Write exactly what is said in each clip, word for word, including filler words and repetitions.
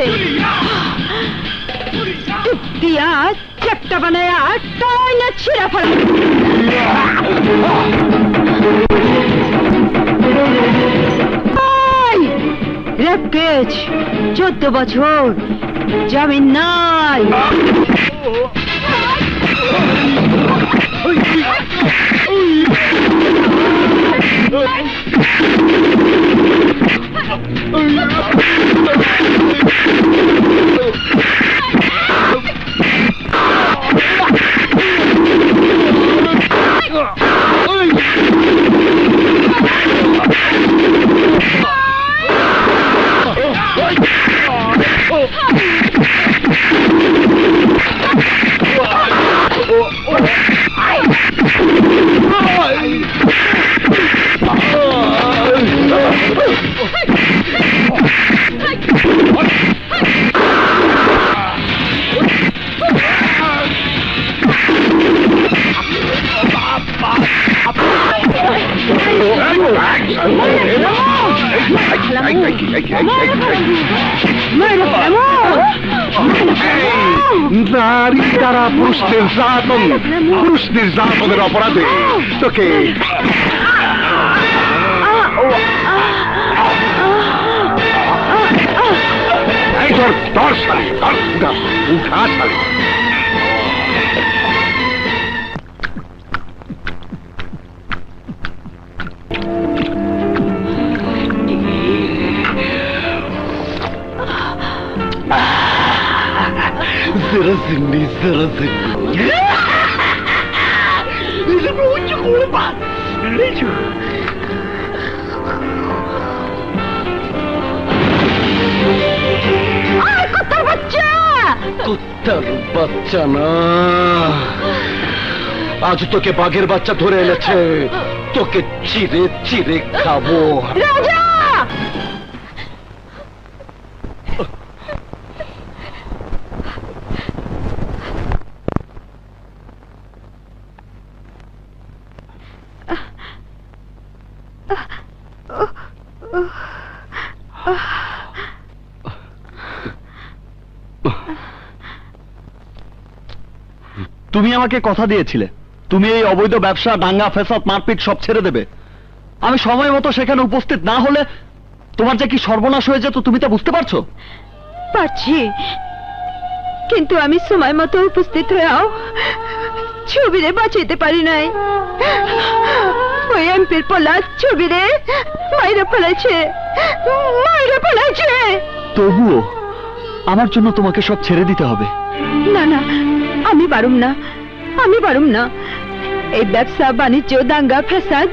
से। दिया चट्टा बनाया टाइना छिरा রেপকেজ চোদ্দ বছর জামিন নাই। Προσδιζάτων αποράντε. Το και. Αϊτορ, τόρσαλι, τόρσαλι, ουκάσαλι. Ζεραζινή, ζεραζινή. বাচ্চা না আজ তোকে বাঘের বাচ্চা ধরে এনেছে তোকে চিড়ে চিড়ে খাবো রাজা তুমি আমাকে কথা দিয়েছিলে তুমি এই অবৈধ ব্যবসা দাঙ্গা ফ্যাসাদ মারপিট সব ছেড়ে দেবে আমি সময় মতো সেখানে উপস্থিত না হলে তোমার যে কি সর্বনাশ হয়ে যেত তুমি তা বুঝতে পারছো পারছি কিন্তু আমি সময় মতো উপস্থিত হয়েও ছবিরে বাঁচাইতে পারি নাই ওই এমপির পোলা ছবিরে মাইরা ফেলাইছে মাইরা ফেলাইছে তবুও আমার জন্য তোমাকে সব ছেড়ে দিতে হবে না না আমি পারুম না আমি পারুম না এই ব্যবসা বাণিজ্য দাঙ্গা ফ্যাসাদ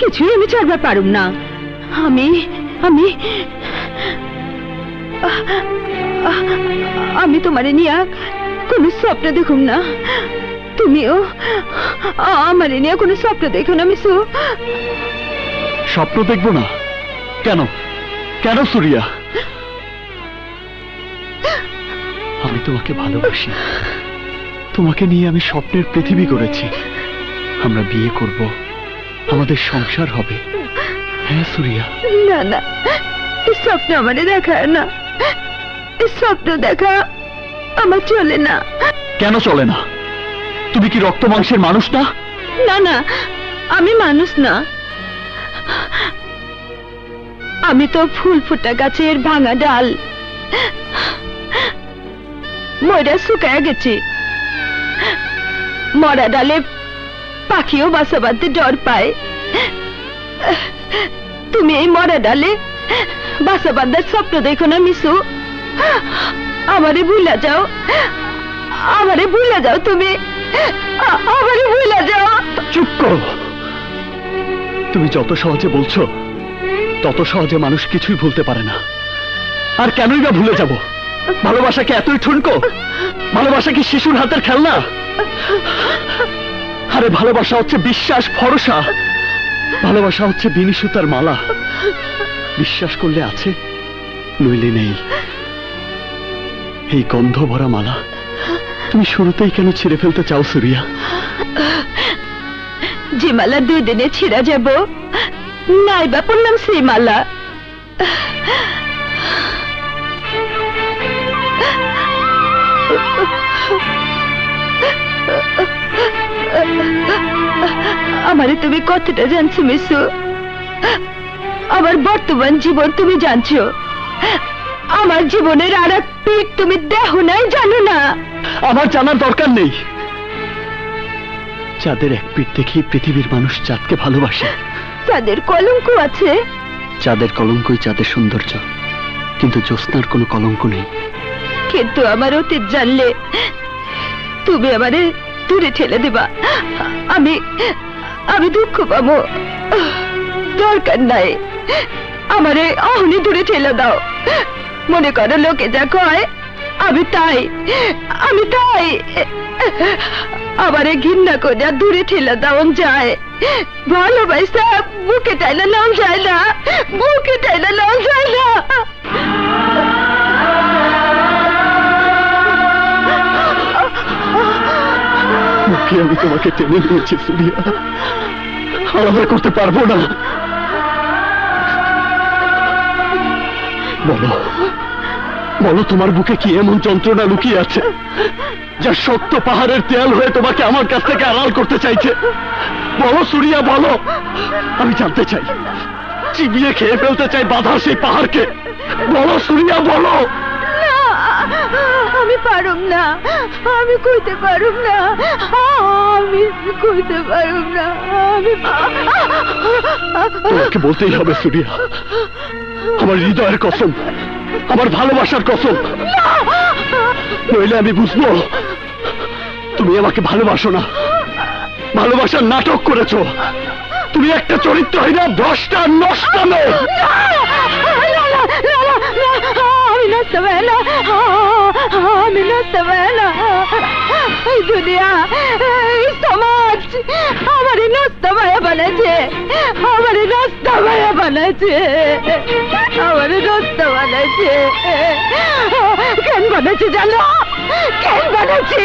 কিছুই আমি ছাড়বার পারুম না আমি আমি আমি তোমারে নিয়ে কোনো স্বপ্ন দেখুম না তুমিও আমারে নিয়ে কোনো স্বপ্ন দেখো না মিসু স্বপ্ন দেখবো না কেন কেন সুরিয়া আমি তোমাকে ভালোবাসি তোমাকে নিয়ে আমি স্বপ্নের পৃথিবী করেছি আমরা বিয়ে করব আমাদের সংসার হবে হ্যাঁ সুরিয়া না না এই স্বপ্ন আমারে দেখায় না এই স্বপ্ন দেখা আমার চলে না কেন চলে না তুমি কি রক্ত মাংসের মানুষ না না না আমি মানুষ না আমি তো ফুল ফোটা গাছের ভাঙা ডাল মইরা শুকায় গেছি মরা ডালে পাখিও বাসা বাঁধতে ডর পায় তুমি এই মরা ডালে বাসা বাঁধার স্বপ্ন দেখো না মিসু আমারে ভুলা যাও আমারে ভুলা যাও তুমি আমারে ভুলা যাও চুপ করো তুমি যত সহজে বলছো তত সহজে মানুষ কিছুই ভুলতে পারে না আর কেনই বা ভুলে যাব ভালোবাসা কি এতই ঠুনকো ভালোবাসা কি শিশুর হাতের খেলনা আরে ভালোবাসা হচ্ছে বিশ্বাস ভরসা ভালোবাসা হচ্ছে বিনি সুতার মালা বিশ্বাস করলে আছে নইলে নেই এই গন্ধ ভরা মালা তুমি শুরুতেই কেন ছিঁড়ে ফেলতে চাও সুরিয়া যে মালা দুই দিনে ছিঁড়া যাব নাইবা পড়লাম সেই মালা আমারে তুমি কতটা জানছো মিসু, আমার বর্তমান জীবন তুমি জানছো, আমার জীবনের আর এক পিঠ তুমি দেখো নাই, জানো না। আমার জানার দরকার নেই, যাদের এক পিঠ দেখে পৃথিবীর মানুষ চাঁদকে ভালোবাসে, যাদের কলঙ্ক আছে, যাদের কলঙ্কই যাদের সৌন্দর্য, কিন্তু জ্যোৎস্নার কোনো কলঙ্ক নেই। কিন্তু আমার অতীত জানলে তুমি আমারে দূরে ঠেলে দেবা, আমি আমি দুঃখ পাবো। দরকার নাই, আমারে অহনি দূরে ঠেলে দাও। মনে করো লোকে যা কয় আমি তাই, আমি তাই। আমারে ঘৃণা করে দূরে ঠেলে দাও যায়, ভালোবাসা বুকে টাইলে নাও যায় না, বুকে টাইলে নাও যায় না। আমি তোমাকে টেনে নিয়েছি সুরিয়া, আলাদা করতে পারবো না। বলো বলো, তোমার বুকে কি এমন যন্ত্রণা লুকিয়ে আছে যা শক্ত পাহাড়ের দেয়াল হয়ে তোমাকে আমার কাছ থেকে আড়াল করতে চাইছে? বলো সুরিয়া, বলো, আমি জানতে চাই, চিবিয়ে খেয়ে ফেলতে চাই বাধা সেই পাহাড়কে। বলো সুরিয়া, বলো। আমি পারুম না, আমি কইতে পারুম না, আমি কইতে পারুম না। আমি তোমাকে বলতেই হবে সুরিয়া, আমার হৃদয়ের কসম, আমার ভালোবাসার কসম। নইলে আমি বুঝবো তুমি আমাকে ভালোবাসো না, ভালোবাসার নাটক করেছো। তুমি একটা চরিত্রহীনা ভ্রষ্টা নষ্ট মেয়ে। আমি নাচতে পারি না, এই দুনিয়া, এই সমাজ আমারই নাচতে ভাইয়া বানাইছে, আমারই নাচতে ভাইয়া বানাইছে, আমারই নাচতে বানাইছে। কেন বানাইছে জানো? কেন বানাইছে?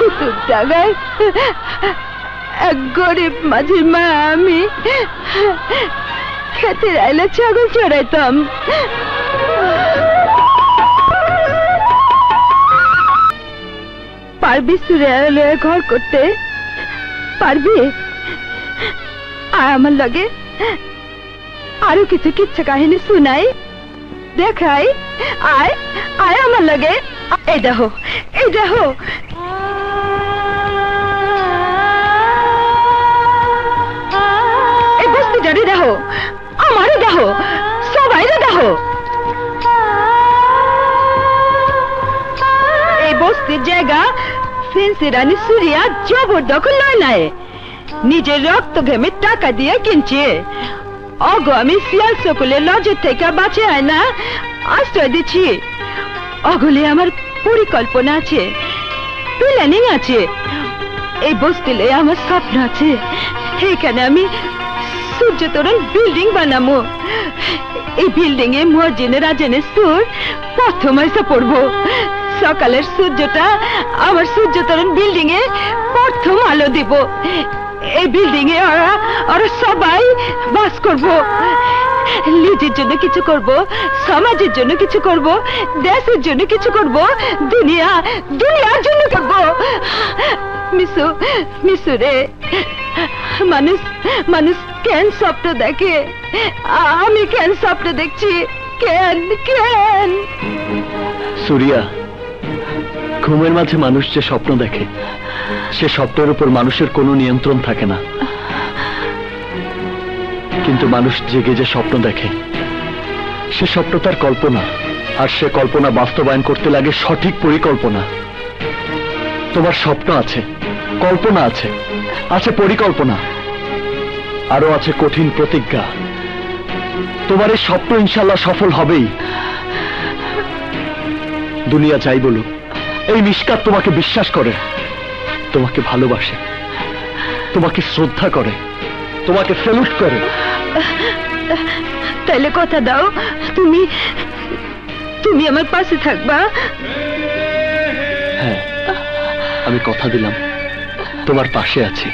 কুতুব জাগায় এক গরিব মাঝির মা আমি। খেতে আইলে ছাগল চড়াইতাম, পারবি সুরিয়া ঘর করতে? পারবি? আর আমার লাগে আরো কিছু কিচ্ছা কাহিনী শুনাই, দেখাই। আয় আয় আমার লাগে, এই দেখো, এই দেখো। দেখো আমারে, দেখো সবাই, দেখো এই বস্তির জায়গা ফেন্সির রানী সুরিয়া জবরদখল নয় নাই, নিজের রক্ত ঘেমে টাকা দিয়ে কিনছে। অগ আমি শিয়াল সকলে লজের থেকে বাঁচে আয় না আশ্রয় দিচ্ছি। অগলে আমার পরিকল্পনা আছে, প্ল্যানিং আছে। এই বস্তিলে আমার স্বপ্ন আছে, এখানে আমি সূর্যতরণ বিল্ডিং বানাবো। এই বিল্ডিং এ মহাজিনের আজানের সুর প্রথম আইসা পড়বো। সকালের সূর্যটা আমার সূর্যতরণ বিল্ডিং এ প্রথম আলো দিব। এই বিল্ডিং এ ওরা ওরা সবাই বাস করব। নিজের জন্য কিছু করব, সমাজের জন্য কিছু করব, দেশের জন্য কিছু করব, দুনিয়া দুনিয়ার জন্য করব। মিসু মিসু রে, মানুষ মানুষ কেন স্বপ্ন দেখে? আমি কেন স্বপ্ন দেখছি? কেন কেন সুরিয়া, ঘুমের মাঝে মানুষ যে স্বপ্ন দেখে, সে স্বপ্নের উপর মানুষের কোনো নিয়ন্ত্রণ থাকে না। কিন্তু মানুষ জেগে যে স্বপ্ন দেখে, সে স্বপ্ন তার কল্পনা, আর সে কল্পনা বাস্তবায়ন করতে লাগে সঠিক পরিকল্পনা। তোমার স্বপ্ন আছে, কল্পনা আছে, আছে পরিকল্পনা, আরো আছে কঠিন প্রতিজ্ঞা। তোমার এই স্বপ্ন ইনশাল্লাহ সফল হবেই। দুনিয়া যাই বলুক, এই মিশকাত তোমাকে বিশ্বাস করে, তোমাকে ভালোবাসে, তোমাকে শ্রদ্ধা করে, তোমাকে স্যালুট করে। তাহলে কথা দাও, তুমি তুমি আমার পাশে থাকবা। হ্যাঁ, আমি কথা দিলাম, তোমার পাশে আছি।